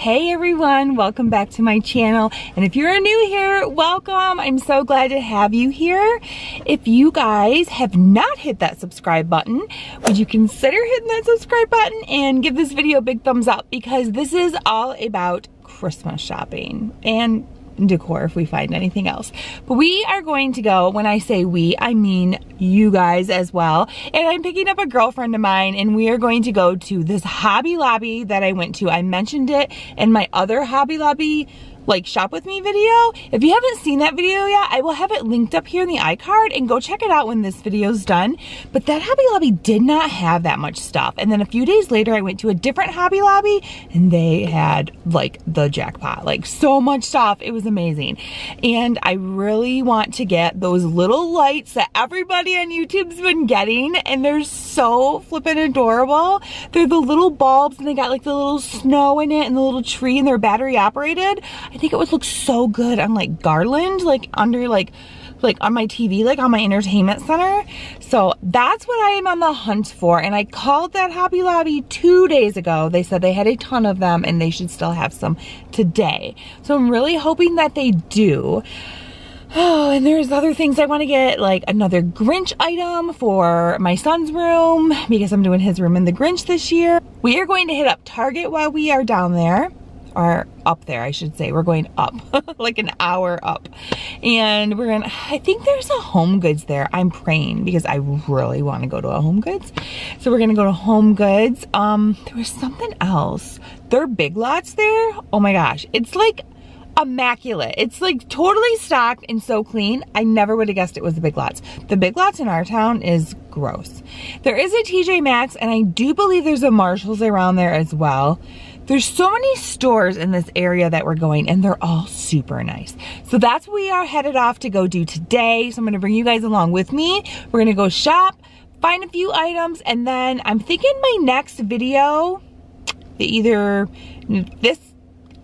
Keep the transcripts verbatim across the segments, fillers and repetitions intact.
Hey everyone, welcome back to my channel, and if you're new here, welcome. I'm so glad to have you here. If you guys have not hit that subscribe button, would you consider hitting that subscribe button and give this video a big thumbs up, because this is all about Christmas shopping and decor if we find anything else. But we are going to go, when I say we, I mean you guys as well. And I'm picking up a girlfriend of mine, and we are going to go to this Hobby Lobby that I went to. I mentioned it in my other Hobby Lobby like shop with me video. If you haven't seen that video yet, I will have it linked up here in the iCard, and go check it out when this video's done. But that Hobby Lobby did not have that much stuff. And then a few days later, I went to a different Hobby Lobby, and they had like the jackpot, like so much stuff. It was amazing. And I really want to get those little lights that everybody on YouTube's been getting, and they're so flippin' adorable. They're the little bulbs, and they got like the little snow in it and the little tree, and they're battery operated. I think it would look so good on like garland, like under like, like on my T V, like on my entertainment center. So that's what I am on the hunt for. And I called that Hobby Lobby two days ago. They said they had a ton of them and they should still have some today. So I'm really hoping that they do. Oh, and there's other things I want to get, like another Grinch item for my son's room, because I'm doing his room in the Grinch this year. We are going to hit up Target while we are down there. Are up there, I should say. We're going up like an hour up, and we're gonna, I think there's a Home Goods there. I'm praying, because I really want to go to a Home Goods. So we're gonna go to Home Goods. Um there was something else. There are Big Lots there. Oh my gosh, it's like immaculate. It's like totally stocked and so clean. I never would have guessed it was the Big Lots. The Big Lots in our town is gross. There is a T J Maxx, and I do believe there's a Marshalls around there as well. There's so many stores in this area that we're going, and they're all super nice. So that's what we are headed off to go do today. So I'm gonna bring you guys along with me. We're gonna go shop, find a few items, and then I'm thinking my next video, either this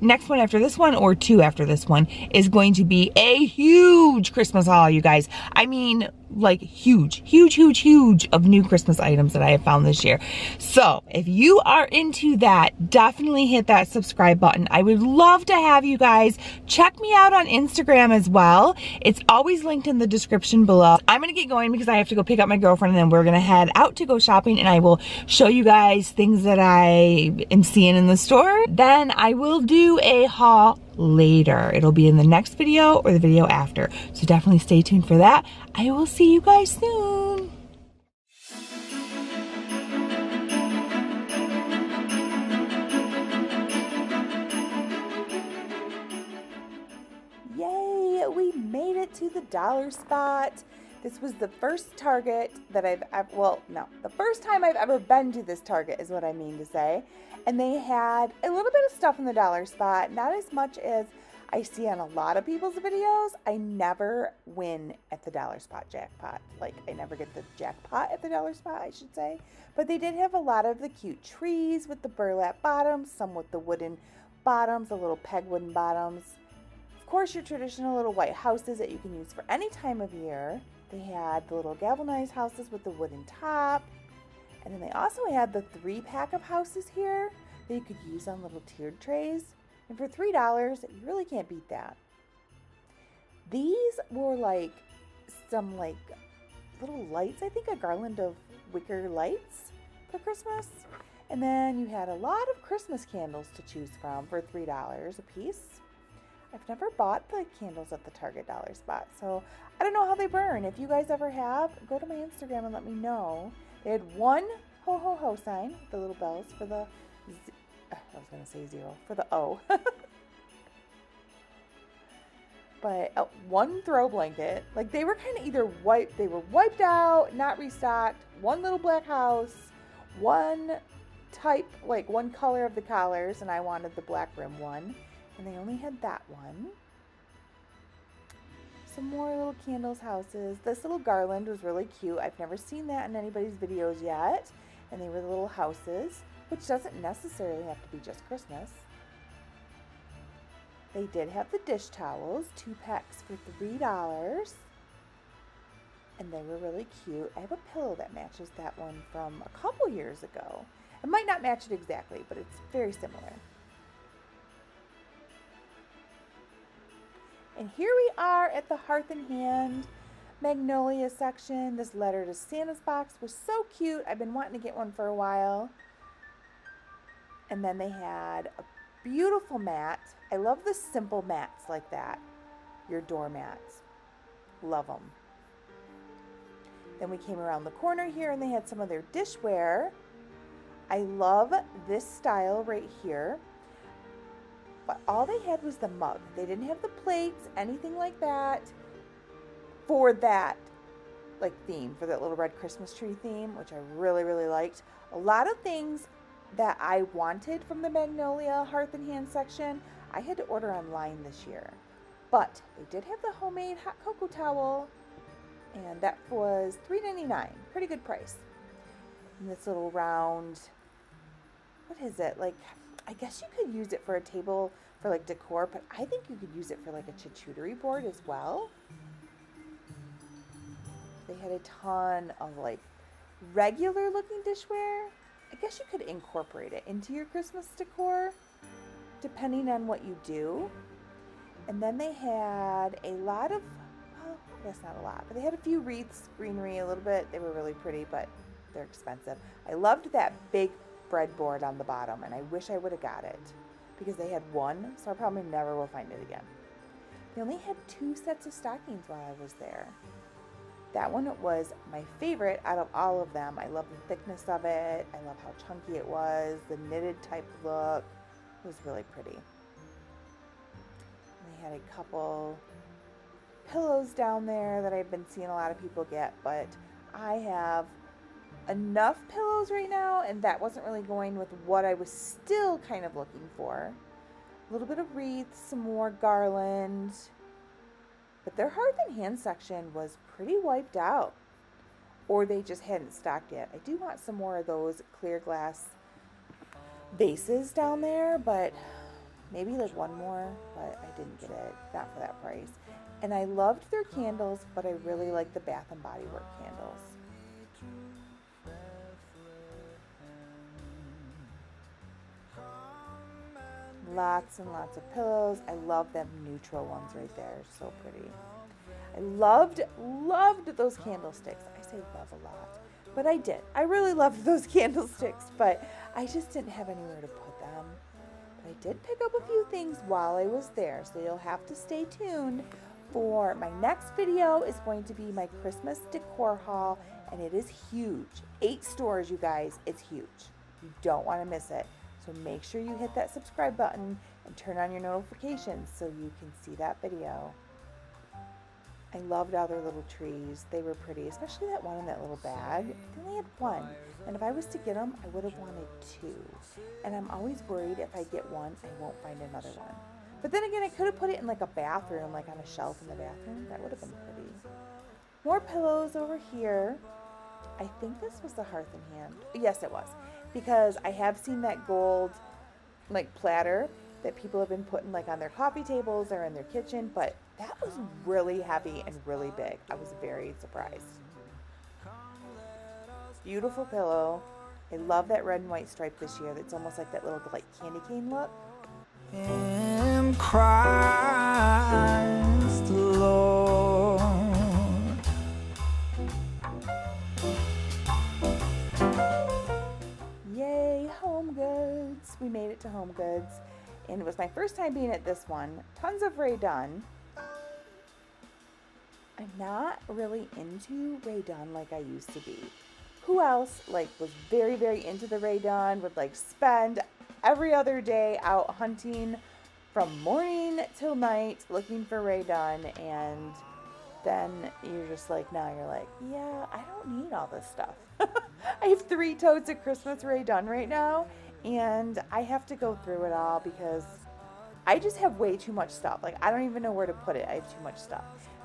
next one after this one or two after this one, is going to be a huge Christmas haul, you guys. I mean, like huge, huge, huge, huge of new Christmas items that I have found this year. So if you are into that, definitely hit that subscribe button. I would love to have you guys. Check me out on Instagram as well. It's always linked in the description below. I'm gonna get going because I have to go pick up my girlfriend, and then we're gonna head out to go shopping, and I will show you guys things that I am seeing in the store. Then I will do a haul later. It'll be in the next video or the video after. So definitely stay tuned for that. I will see you guys soon. Yay, we made it to the dollar spot. This was the first Target that I've ever, well, no, the first time I've ever been to this Target is what I mean to say. And they had a little bit of stuff in the dollar spot, not as much as I see on a lot of people's videos. I never win at the dollar spot jackpot. Like, I never get the jackpot at the dollar spot, I should say. But they did have a lot of the cute trees with the burlap bottoms, some with the wooden bottoms, the little peg wooden bottoms. Of course, your traditional little white houses that you can use for any time of year. They had the little galvanized houses with the wooden top. And then they also had the three pack of houses here that you could use on little tiered trays. And for three dollars, you really can't beat that. These were like some like little lights, I think a garland of wicker lights for Christmas. And then you had a lot of Christmas candles to choose from for three dollars a piece. I've never bought the candles at the Target dollar spot, so I don't know how they burn. If you guys ever have, go to my Instagram and let me know. They had one ho ho ho sign, the little bells for the, z I was gonna say zero, for the O. But uh, one throw blanket, like they were kind of either wiped, they were wiped out, not restocked, one little black house, one type, like one color of the collars, and I wanted the black rim one. And they only had that one. Some more little candles houses. This little garland was really cute. I've never seen that in anybody's videos yet. And they were the little houses, which doesn't necessarily have to be just Christmas. They did have the dish towels, two packs for three dollars. And they were really cute. I have a pillow that matches that one from a couple years ago. It might not match it exactly, but it's very similar. And here we are at the Hearth and Hand Magnolia section. This letter to Santa's box was so cute. I've been wanting to get one for a while. And then they had a beautiful mat. I love the simple mats like that. Your doormats. Love them. Then we came around the corner here and they had some of their dishware. I love this style right here. But all they had was the mug. They didn't have the plates, anything like that for that like theme, for that little red Christmas tree theme, which I really, really liked. A lot of things that I wanted from the Magnolia Hearth and Hand section, I had to order online this year. But they did have the homemade hot cocoa towel, and that was three ninety-nine, pretty good price. And this little round, what is it? Like, I guess you could use it for a table for like decor, but I think you could use it for like a charcuterie board as well. They had a ton of like regular looking dishware. I guess you could incorporate it into your Christmas decor depending on what you do. And then they had a lot of, well, I guess not a lot, but they had a few wreaths, greenery a little bit. They were really pretty, but they're expensive. I loved that big breadboard on the bottom, and I wish I would have got it because they had one, so I probably never will find it again. They only had two sets of stockings while I was there. That one was my favorite out of all of them. I love the thickness of it. I love how chunky it was. The knitted type look, it was really pretty. And they had a couple pillows down there that I've been seeing a lot of people get, but I have enough pillows right now, and that wasn't really going with what I was still kind of looking for. A little bit of wreaths, some more garland. But their Hearth and Hand section was pretty wiped out, or they just hadn't stocked yet. I do want some more of those clear glass vases down there, but maybe like one more, but I didn't get it, not for that price. And I loved their candles, but I really liked the Bath and Bodywork candles. Lots and lots of pillows. I love them neutral ones right there. So pretty. I loved, loved those candlesticks. I say love a lot, but I did. I really loved those candlesticks, but I just didn't have anywhere to put them. But I did pick up a few things while I was there, so you'll have to stay tuned for my next video. Is going to be my Christmas decor haul, and it is huge. Eight stores, you guys. It's huge. You don't want to miss it. So make sure you hit that subscribe button and turn on your notifications so you can see that video. I loved all their little trees. They were pretty, especially that one in that little bag. I only had one, and if I was to get them, I would have wanted two. And I'm always worried if I get one, I won't find another one. But then again, I could have put it in like a bathroom, like on a shelf in the bathroom. That would have been pretty. More pillows over here. I think this was the Hearth and Hand. Yes, it was. Because I have seen that gold like platter that people have been putting like on their coffee tables or in their kitchen, but that was really heavy and really big. I was very surprised. Beautiful pillow. I love that red and white stripe this year. That's almost like that little like candy cane look. In Christ the Lord. Home Goods. We made it to Home Goods, and it was my first time being at this one. Tons of Rae Dunn. I'm not really into Rae Dunn like I used to be. Who else like was very, very into the Rae Dunn, would like spend every other day out hunting from morning till night looking for Rae Dunn, and then you're just like, now you're like, yeah, I don't need all this stuff. I have three totes of Christmas Rae Dunn right now, and I have to go through it all because I just have way too much stuff. Like, I don't even know where to put it. I have too much stuff.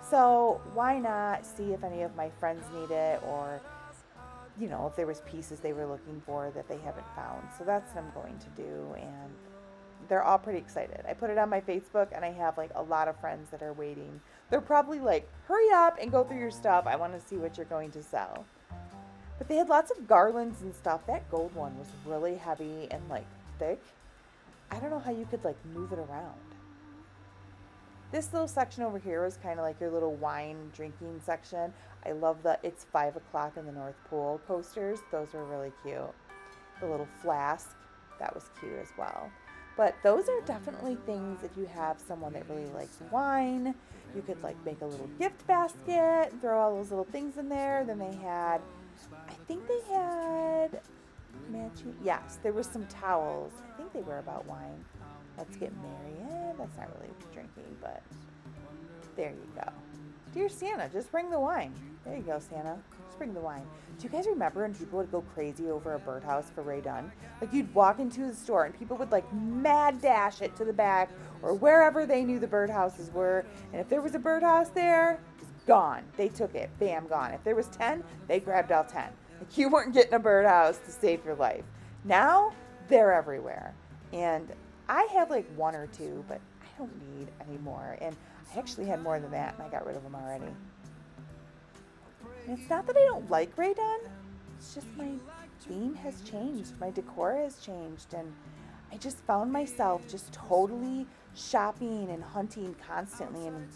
So why not see if any of my friends need it, or, you know, if there was pieces they were looking for that they haven't found. So that's what I'm going to do, and they're all pretty excited. I put it on my Facebook, and I have like a lot of friends that are waiting. They're probably like, hurry up and go through your stuff. I want to see what you're going to sell. But they had lots of garlands and stuff. That gold one was really heavy and like thick. I don't know how you could like move it around. This little section over here is kind of like your little wine drinking section. I love the It's Five O'Clock in the North Pole coasters. Those were really cute. The little flask, that was cute as well. But those are definitely things if you have someone that really likes wine, you could like make a little gift basket, throw all those little things in there. Then they had, I think they had matching, yes, there was some towels. I think they were about wine. Let's get married. Eh, that's not really drinking, but there you go. Dear Santa, just bring the wine. There you go, Santa. Just bring the wine. Do you guys remember when people would go crazy over a birdhouse for Rae Dunn? Like you'd walk into the store and people would like mad dash it to the back or wherever they knew the birdhouses were. And if there was a birdhouse there, it was gone. They took it. Bam, gone. If there was ten, they grabbed all ten. Like you weren't getting a birdhouse to save your life. Now they're everywhere. And I have like one or two, but I don't need any more. And I actually had more than that and I got rid of them already. And it's not that I don't like Rae Dunn, it's just my theme has changed, my decor has changed, and I just found myself just totally shopping and hunting constantly, and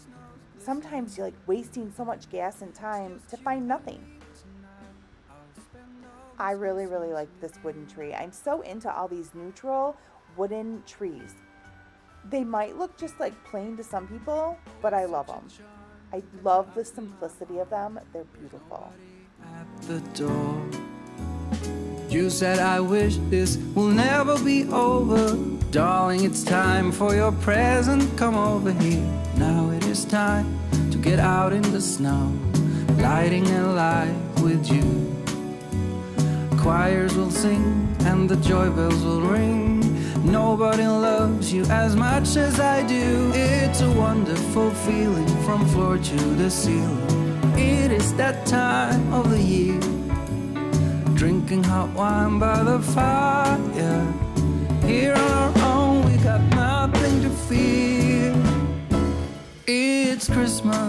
sometimes you're like wasting so much gas and time to find nothing. I really, really like this wooden tree. I'm so into all these neutral wooden trees. They might look just like plain to some people, but I love them. I love the simplicity of them. They're beautiful. At the door, you said, I wish this will never be over. Darling, it's time for your present. Come over here. Now it is time to get out in the snow, lighting a light with you. Choirs will sing and the joy bells will ring. Nobody loves you as much as I do. It's a wonderful feeling from floor to the ceiling. It is that time of the year, drinking hot wine by the fire. Here on our own, we got nothing to fear. It's Christmas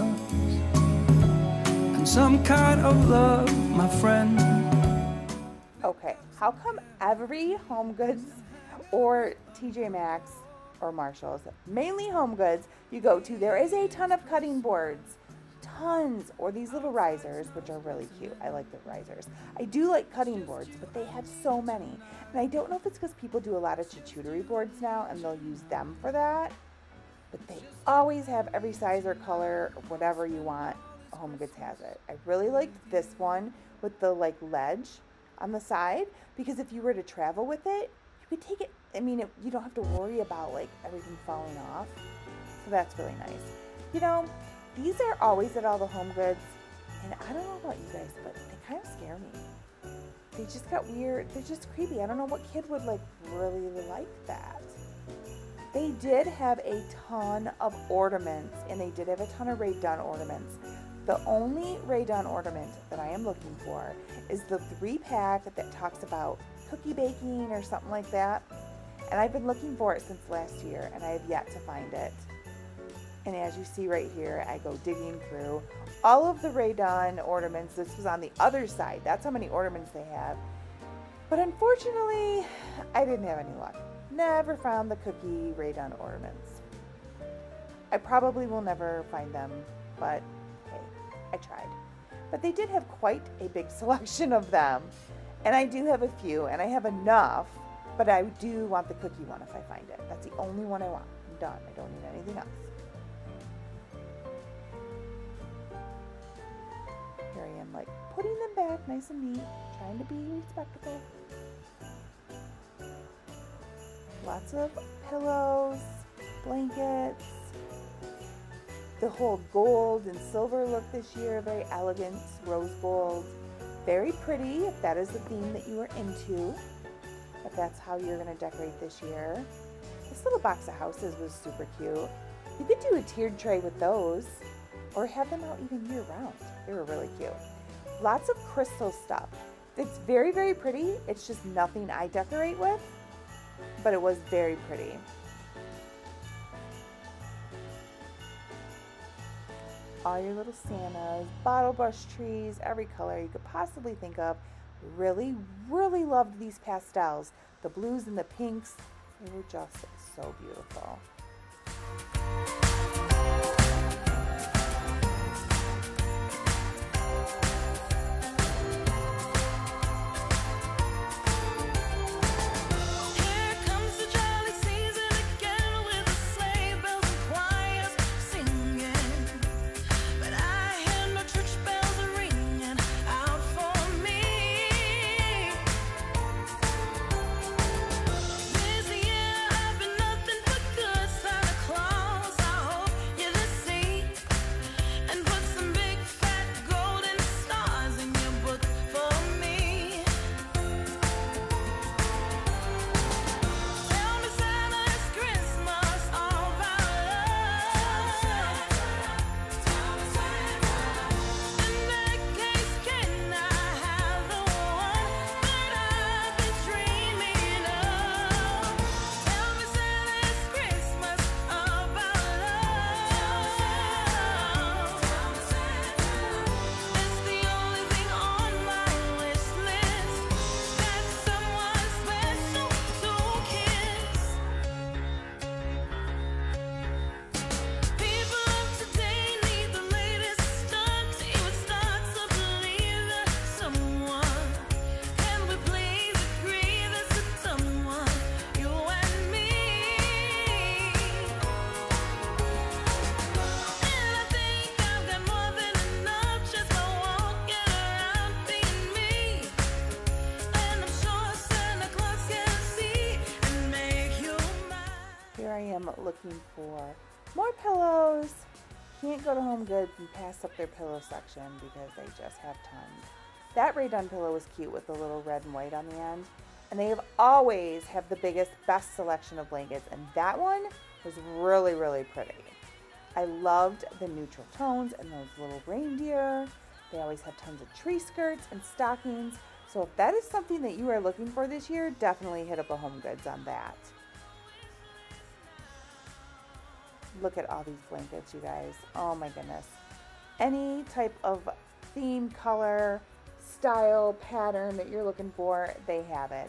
and some kind of love, my friend. Okay, how come every Home Goods or T J Maxx or Marshalls, mainly Home Goods, you go to, there is a ton of cutting boards, tons, or these little risers, which are really cute. I like the risers. I do like cutting boards, but they have so many. And I don't know if it's because people do a lot of charcuterie boards now and they'll use them for that, but they always have every size or color or whatever you want. Home Goods has it. I really liked this one with the like ledge on the side, because if you were to travel with it, you could take it. I mean, it, you don't have to worry about like everything falling off. So that's really nice. You know, these are always at all the Home Goods, and I don't know about you guys, but they kind of scare me. They just got weird. They're just creepy. I don't know what kid would like really like that. They did have a ton of ornaments, and they did have a ton of Rae Dunn ornaments. The only Rae Dunn ornament that I am looking for is the three pack that talks about cookie baking or something like that. And I've been looking for it since last year and I have yet to find it. And as you see right here, I go digging through all of the Rae Dunn ornaments. This was on the other side. That's how many ornaments they have. But unfortunately, I didn't have any luck. Never found the cookie Rae Dunn ornaments. I probably will never find them, but hey, I tried. But they did have quite a big selection of them. And I do have a few, and I have enough, but I do want the cookie one if I find it. That's the only one I want. I'm done. I don't need anything else. Here I am, like, putting them back nice and neat, trying to be respectable. Lots of pillows, blankets. The whole gold and silver look this year, very elegant, rose gold. Very pretty, if that is the theme that you are into, if that's how you're going to decorate this year. This little box of houses was super cute. You could do a tiered tray with those, or have them out even year round. They were really cute. Lots of crystal stuff. It's very, very pretty. It's just nothing I decorate with, but it was very pretty. All your little Santas, bottle brush trees, every color you could possibly think of. Really, really loved these pastels. The blues and the pinks, they were just so beautiful. looking for more pillows, can't go to Home Goods and pass up their pillow section because they just have tons. That Rae Dunn pillow was cute with the little red and white on the end. And they have always have the biggest, best selection of blankets. And that one was really, really pretty. I loved the neutral tones and those little reindeer. They always have tons of tree skirts and stockings. So if that is something that you are looking for this year, definitely hit up a Home Goods on that. Look at all these blankets, you guys. Oh my goodness. Any type of theme, color, style, pattern that you're looking for, they have it.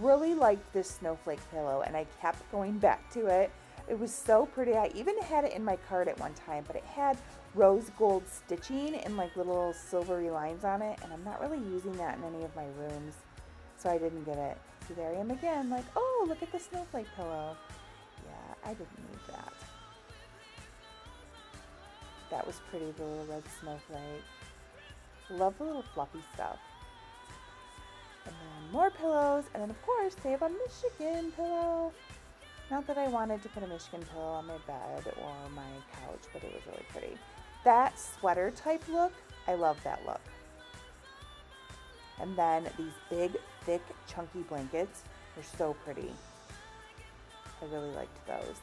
Really liked this snowflake pillow and I kept going back to it. It was so pretty. I even had it in my cart at one time, but it had rose gold stitching and like little silvery lines on it, and I'm not really using that in any of my rooms, so I didn't get it. So there I am again, like, oh, look at the snowflake pillow. Yeah, I didn't need that. That was pretty, the little red snowflake. Love the little fluffy stuff. And then more pillows, and then of course they have a Michigan pillow. Not that I wanted to put a Michigan pillow on my bed or my couch, but it was really pretty. That sweater type look, I love that look. And then these big, thick, chunky blankets are so pretty. I really liked those.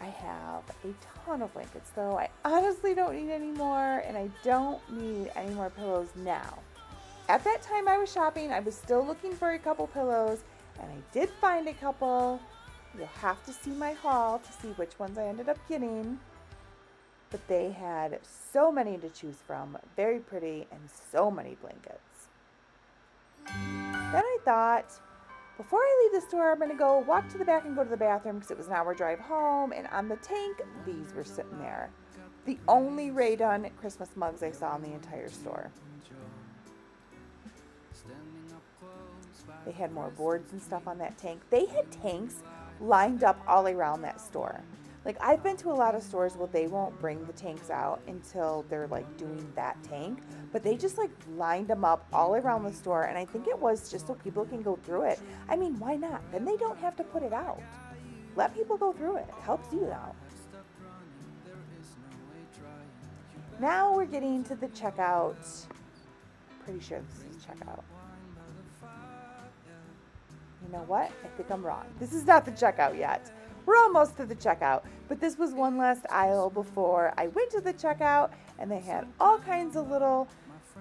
I have a ton of blankets though. I honestly don't need any more, and I don't need any more pillows now. At that time I was shopping, I was still looking for a couple pillows, and I did find a couple. You'll have to see my haul to see which ones I ended up getting. But they had so many to choose from, very pretty, and so many blankets. Then I thought, before I leave the store, I'm gonna go walk to the back and go to the bathroom because it was an hour drive home, and on the tank, these were sitting there. The only Rae Dunn Christmas mugs I saw in the entire store. They had more boards and stuff on that tank. They had tanks lined up all around that store. Like, I've been to a lot of stores where they won't bring the tanks out until they're like doing that tank, but they just like lined them up all around the store, and I think it was just so people can go through it. I mean, why not? Then they don't have to put it out. Let people go through it. It helps you out. Now we're getting to the checkout. I'm pretty sure this is checkout. You know what? I think I'm wrong. This is not the checkout yet. We're almost to the checkout, but this was one last aisle before I went to the checkout, and they had all kinds of little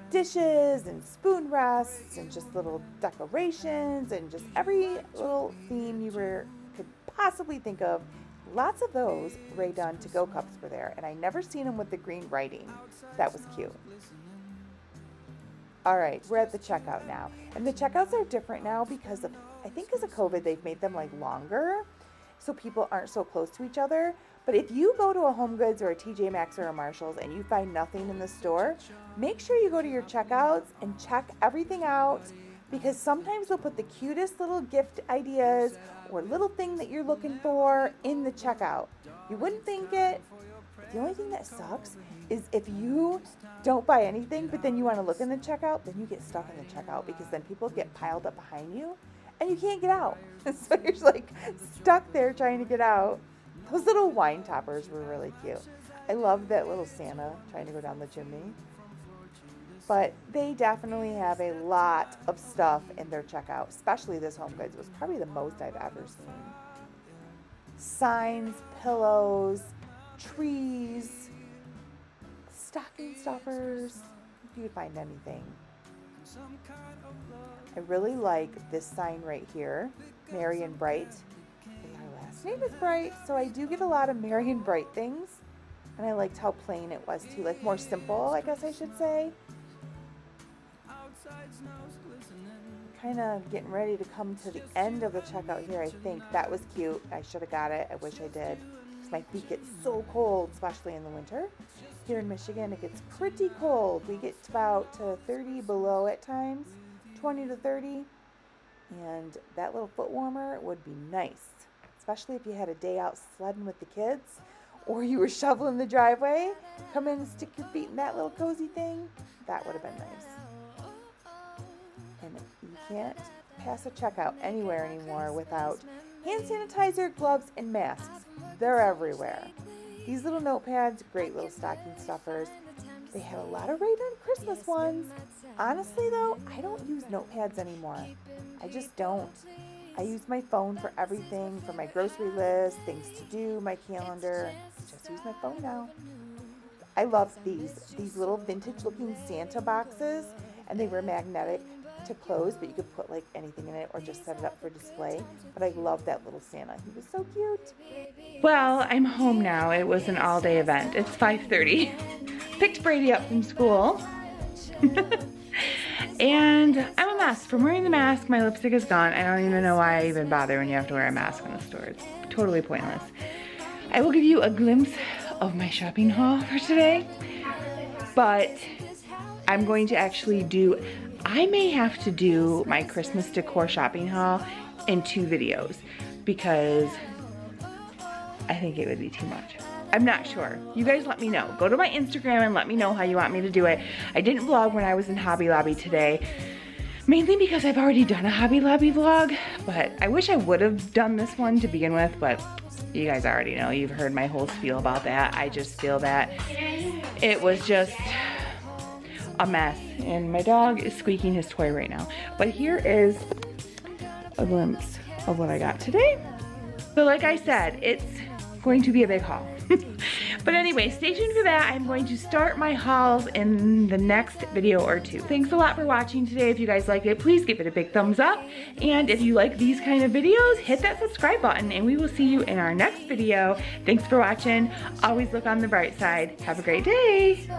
dishes and spoon rests and just little decorations and just every little theme you were, could possibly think of. Lots of those Rae Dunn to-go cups were there, and I never seen them with the green writing. That was cute. All right, we're at the checkout now, and the checkouts are different now because of, I think because of COVID, they've made them like longer, so people aren't so close to each other. But if you go to a Home Goods or a T J Maxx or a Marshalls and you find nothing in the store, make sure you go to your checkouts and check everything out, because sometimes they'll put the cutest little gift ideas or little thing that you're looking for in the checkout. You wouldn't think it. The only thing that sucks is if you don't buy anything, but then you want to look in the checkout, then you get stuck in the checkout, because then people get piled up behind you and you can't get out. So you're just like stuck there trying to get out. Those little wine toppers were really cute. I love that little Santa trying to go down the chimney. But they definitely have a lot of stuff in their checkout, especially this Home Goods. It was probably the most I've ever seen. Signs, pillows, trees, stocking stuffers. You can find anything. I really like this sign right here, Merry and Bright. And my last name is Bright, so I do get a lot of Merry and Bright things. And I liked how plain it was too, like more simple, I guess I should say. Kind of getting ready to come to the end of the checkout here, I think. That was cute. I should have got it. I wish I did. My feet get so cold, especially in the winter. Here in Michigan, it gets pretty cold. We get about to thirty below at times, twenty to thirty. And that little foot warmer would be nice, especially if you had a day out sledding with the kids or you were shoveling the driveway. Come in and stick your feet in that little cozy thing. That would have been nice. And you can't pass a checkout anywhere anymore without hand sanitizer, gloves, and masks. They're everywhere. These little notepads, great little stocking stuffers. They had a lot of Rae Dunn Christmas ones. Honestly though, I don't use notepads anymore. I just don't. I use my phone for everything, for my grocery list, things to do, my calendar. I just use my phone now. I love these, these little vintage looking Santa boxes, and they were magnetic to close, but you could put like anything in it or just set it up for display. But I love that little Santa. He was so cute. Well, I'm home now. It was an all day event. It's five thirty. Picked Brady up from school. And I'm a mess. From wearing the mask, my lipstick is gone. I don't even know why I even bother when you have to wear a mask in the store. It's totally pointless. I will give you a glimpse of my shopping haul for today, but I'm going to actually do, I may have to do my Christmas decor shopping haul in two videos because I think it would be too much. I'm not sure. You guys let me know. Go to my Instagram and let me know how you want me to do it. I didn't vlog when I was in Hobby Lobby today, mainly because I've already done a Hobby Lobby vlog, but I wish I would have done this one to begin with, but you guys already know. You've heard my whole spiel about that. I just feel that it was just a mess, and my dog is squeaking his toy right now. But here is a glimpse of what I got today. So like I said, it's going to be a big haul. But anyway, stay tuned for that. I'm going to start my hauls in the next video or two. Thanks a lot for watching today. If you guys liked it, please give it a big thumbs up. And if you like these kind of videos, hit that subscribe button, and we will see you in our next video. Thanks for watching. Always look on the bright side. Have a great day.